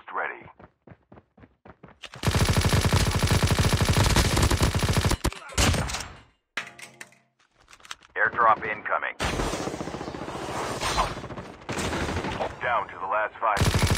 almost ready. Airdrop incoming. Down to the last 5 feet.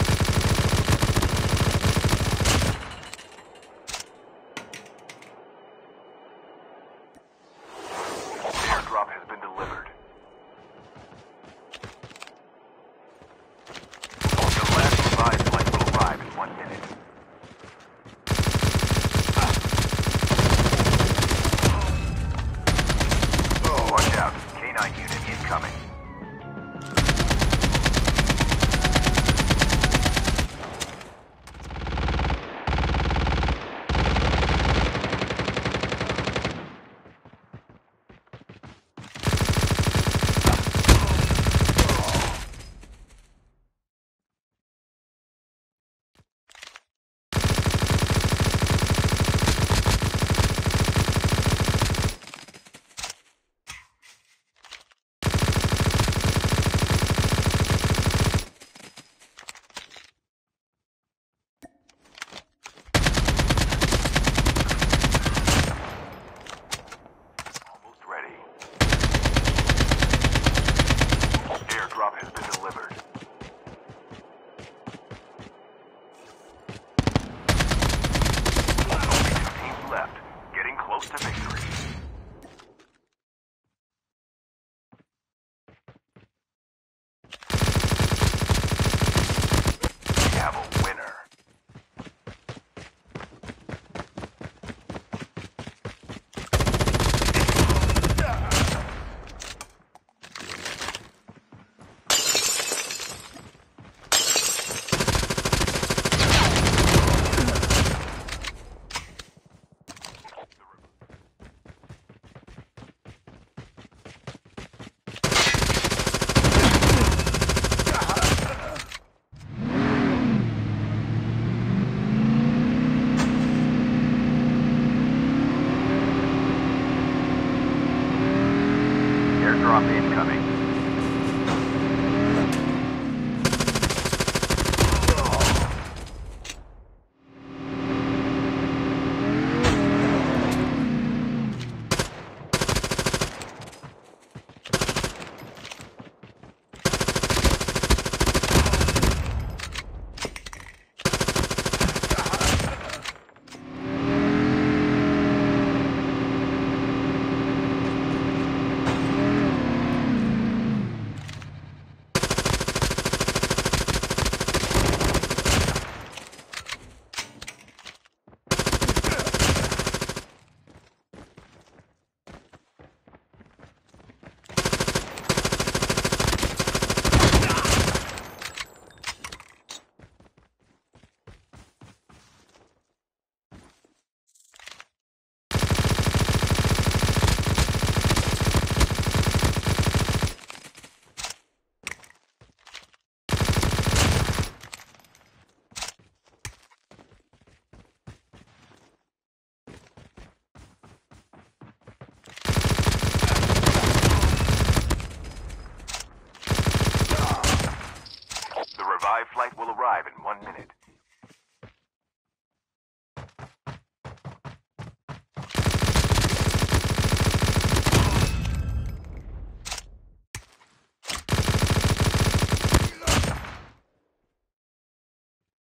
Flight will arrive in 1 minute.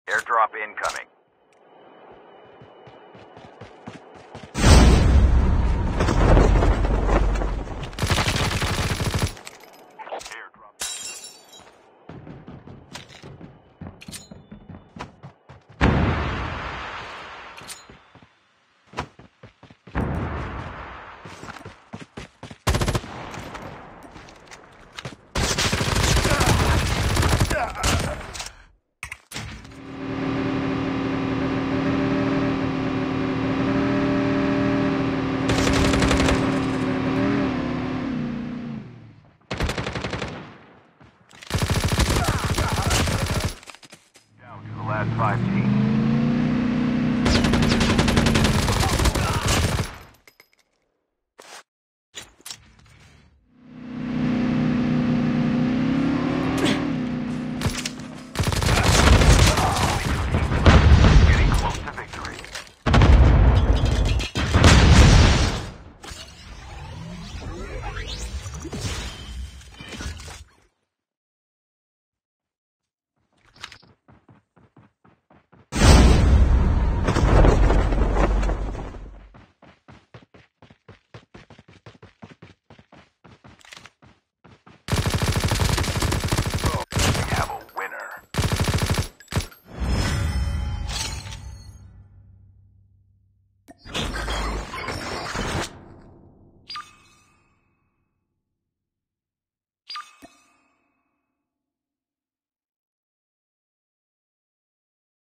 Airdrop incoming. Last 5 feet.